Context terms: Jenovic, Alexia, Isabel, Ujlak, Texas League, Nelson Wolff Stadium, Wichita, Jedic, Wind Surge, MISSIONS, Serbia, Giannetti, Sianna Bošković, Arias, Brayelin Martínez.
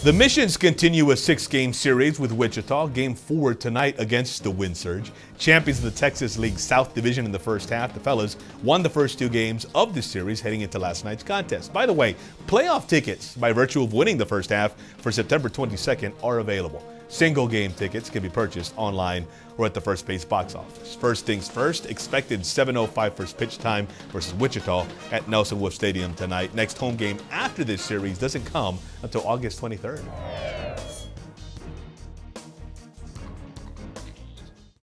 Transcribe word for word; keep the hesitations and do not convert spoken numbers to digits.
The Missions continue a six-game series with Wichita, game four tonight against the Wind Surge. Champions of the Texas League South Division in the first half, the fellas won the first two games of the series heading into last night's contest. By the way, playoff tickets, by virtue of winning the first half, for September twenty-second are available. Single game tickets can be purchased online or at the first base box office. First things first, expected seven oh five first pitch time versus Wichita at Nelson Wolff Stadium tonight. Next home game after this series doesn't come until August twenty-third.